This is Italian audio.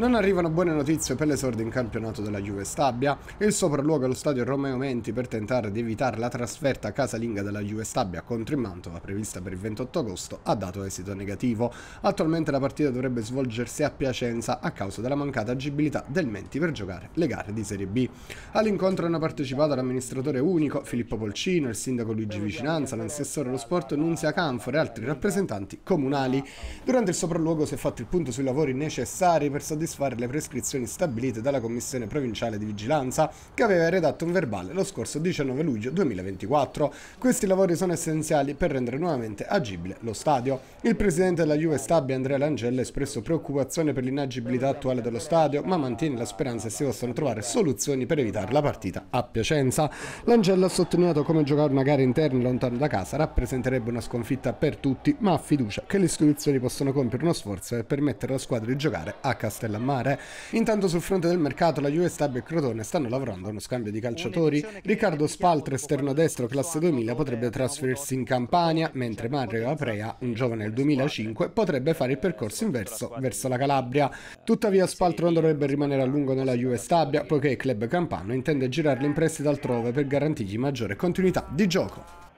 Non arrivano buone notizie per l'esordio in campionato della Juve Stabia. Il sopralluogo allo stadio Romeo Menti per tentare di evitare la trasferta casalinga della Juve Stabia contro il Mantova, prevista per il 28 agosto, ha dato esito negativo. Attualmente la partita dovrebbe svolgersi a Piacenza a causa della mancata agibilità del Menti per giocare le gare di Serie B. All'incontro hanno partecipato l'amministratore unico Filippo Polcino, il sindaco Luigi Vicinanza, l'assessore allo sport Nunzia Canfor e altri rappresentanti comunali. Durante il sopralluogo si è fatto il punto sui lavori necessari per soddisfare le prescrizioni stabilite dalla Commissione Provinciale di Vigilanza, che aveva redatto un verbale lo scorso 19 luglio 2024. Questi lavori sono essenziali per rendere nuovamente agibile lo stadio. Il presidente della Juve Stabia, Andrea Langella, ha espresso preoccupazione per l'inagibilità attuale dello stadio, ma mantiene la speranza che si possano trovare soluzioni per evitare la partita a Piacenza. Langella ha sottolineato come giocare una gara interna lontano da casa rappresenterebbe una sconfitta per tutti, ma ha fiducia che le istituzioni possono compiere uno sforzo per permettere alla squadra di giocare a Castellammare. Intanto sul fronte del mercato la Juve Stabia e Crotone stanno lavorando a uno scambio di calciatori. Riccardo Spaltro, esterno destro classe 2000, potrebbe trasferirsi in Campania, mentre Mario Aprea, un giovane del 2005, potrebbe fare il percorso inverso verso la Calabria. Tuttavia Spaltro non dovrebbe rimanere a lungo nella Juve Stabia, poiché il club campano intende girarlo in prestito altrove per garantirgli maggiore continuità di gioco.